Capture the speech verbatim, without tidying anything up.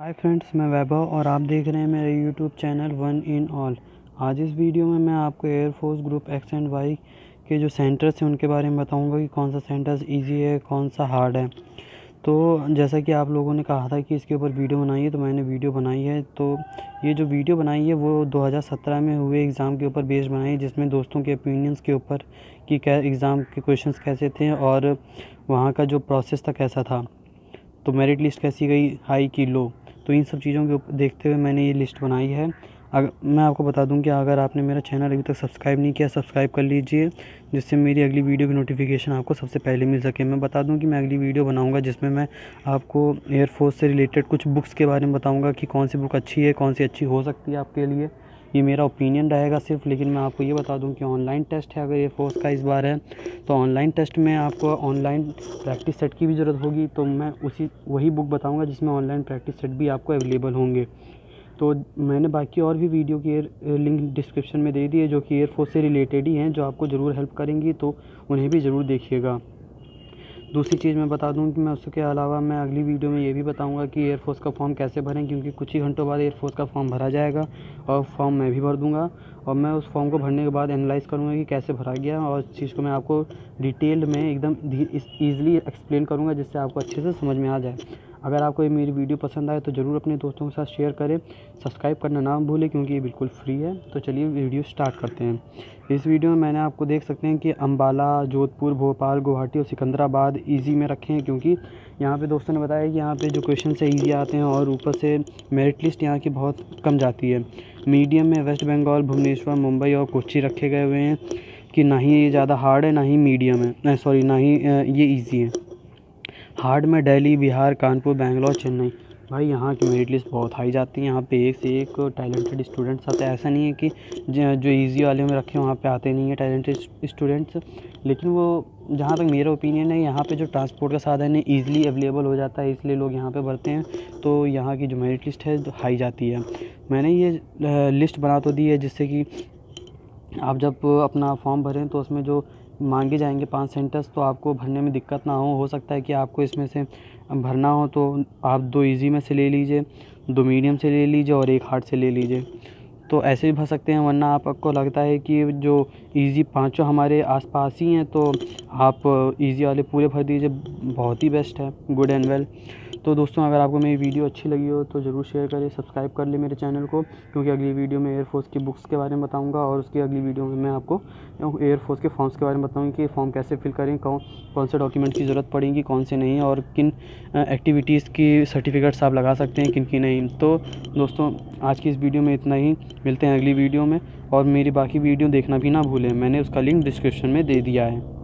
Hi friends, मैं वैभव और आप देख रहे हैं मेरे YouTube channel one in all. आज इस वीडियो में मैं आपको air force group X and Y के जो सेंटर्स हैं उनके बारे में बताऊंगा कि कौन सा सेंटर्स इजी है, कौन सा हार्ड है। तो जैसा कि आप लोगों ने कहा था कि इसके ऊपर वीडियो बनाइए, तो मैंने वीडियो बनाई है। तो ये जो वीडियो बनाई है वो दो हज़ार सत्रह में हुए एग्ज़ाम के ऊपर बेस्ड बनाई है, जिसमें दोस्तों के ओपिनियंस के ऊपर कि क्या एग्ज़ाम के क्वेश्चंस कैसे थे और वहाँ का जो प्रोसेस था कैसा था, तो मेरिट लिस्ट कैसी गई, हाई की लो। तो इन सब चीज़ों के ऊपर देखते हुए मैंने ये लिस्ट बनाई है। अगर मैं आपको बता दूं कि अगर आपने मेरा चैनल अभी तक सब्सक्राइब नहीं किया, सब्सक्राइब कर लीजिए, जिससे मेरी अगली वीडियो की नोटिफिकेशन आपको सबसे पहले मिल सके। मैं बता दूं कि मैं अगली वीडियो बनाऊंगा जिसमें मैं आपको एयरफोर्स से रिलेटेड कुछ बुक्स के बारे में बताऊँगा कि कौन सी बुक अच्छी है, कौन सी अच्छी हो सकती है आपके लिए। ये मेरा ओपिनियन रहेगा सिर्फ, लेकिन मैं आपको ये बता दूं कि ऑनलाइन टेस्ट है अगर एयरफोर्स का इस बार है, तो ऑनलाइन टेस्ट में आपको ऑनलाइन प्रैक्टिस सेट की भी ज़रूरत होगी। तो मैं उसी वही बुक बताऊंगा जिसमें ऑनलाइन प्रैक्टिस सेट भी आपको अवेलेबल होंगे। तो मैंने बाकी और भी वीडियो की लिंक डिस्क्रिप्शन में दे दी है, जो कि एयरफोर्स से रिलेटेड ही हैं, जो आपको ज़रूर हेल्प करेंगी, तो उन्हें भी ज़रूर देखिएगा। दूसरी चीज़ मैं बता दूं कि मैं उसके अलावा मैं अगली वीडियो में ये भी बताऊंगा कि एयरफोर्स का फॉर्म कैसे भरें, क्योंकि कुछ ही घंटों बाद एयरफोर्स का फॉर्म भरा जाएगा और फॉर्म मैं भी भर दूंगा। और मैं उस फॉर्म को भरने के बाद एनालाइज़ करूंगा कि कैसे भरा गया और इस चीज़ को मैं आपको डिटेल में एकदम ईज़िली एक्सप्लेन करूँगा, जिससे आपको अच्छे से समझ में आ जाए। अगर आपको ये मेरी वीडियो पसंद आए तो ज़रूर अपने दोस्तों के साथ शेयर करें, सब्सक्राइब करना ना भूलें, क्योंकि ये बिल्कुल फ्री है। तो चलिए वीडियो स्टार्ट करते हैं। इस वीडियो में मैंने आपको देख सकते हैं कि अंबाला, जोधपुर, भोपाल, गुवाहाटी और सिकंदराबाद इजी में रखे हैं, क्योंकि यहाँ पे दोस्तों ने बताया कि यहाँ पे जो क्वेश्चन है ईजी आते हैं और ऊपर से मेरिट लिस्ट यहाँ की बहुत कम जाती है। मीडियम में वेस्ट बंगाल, भुवनेश्वर, मुंबई और कोच्चि रखे गए हुए हैं कि ना ही ये ज़्यादा हार्ड है, ना ही मीडियम है, सॉरी ना ही ये ईजी है। हार्ड में दिल्ली, बिहार, कानपुर, बैंगलोर, चेन्नई। भाई यहाँ की मेरिट लिस्ट बहुत हाई जाती है, यहाँ पे एक से एक टैलेंटेड स्टूडेंट्स आते हैं। ऐसा नहीं है कि जो इजी वाले में रखे वहाँ पे आते नहीं है टैलेंटेड स्टूडेंट्स, लेकिन वो जहाँ तक मेरा ओपिनियन है यहाँ पे जो ट्रांसपोर्ट का साधन है ईज़िली अवेलेबल हो जाता है, इसलिए लोग यहाँ पे भरते हैं। तो यहाँ की जो मेरिट लिस्ट है तो हाई जाती है। मैंने ये लिस्ट बना तो दी है जिससे कि आप जब अपना फॉर्म भरें तो उसमें जो मांगे जाएंगे पांच सेंटर्स, तो आपको भरने में दिक्कत ना हो। हो सकता है कि आपको इसमें से भरना हो तो आप दो इजी में से ले लीजिए, दो मीडियम से ले लीजिए और एक हार्ड से ले लीजिए, तो ऐसे भी भर सकते हैं। वरना आपको लगता है कि जो इजी पांचों हमारे आसपास ही हैं तो आप इजी वाले पूरे भर दीजिए, बहुत ही बेस्ट है, गुड एंड वेल। तो दोस्तों, अगर आपको मेरी वीडियो अच्छी लगी हो तो ज़रूर शेयर करें, सब्सक्राइब कर लें मेरे चैनल को, क्योंकि अगली वीडियो में एयरफोर्स की बुक्स के बारे में बताऊंगा और उसकी अगली वीडियो में मैं आपको एयरफोर्स के फॉर्म्स के बारे में बताऊंगी कि फॉर्म कैसे फिल करें, कौन कौन से डॉक्यूमेंट की ज़रूरत पड़ेगी, कौन से नहीं, और किन एक्टिविटीज़ की सर्टिफिकेट्स आप लगा सकते हैं, किन की नहीं। तो दोस्तों, आज की इस वीडियो में इतना ही, मिलते हैं अगली वीडियो में। और मेरी बाकी वीडियो देखना भी ना भूलें, मैंने उसका लिंक डिस्क्रिप्शन में दे दिया है।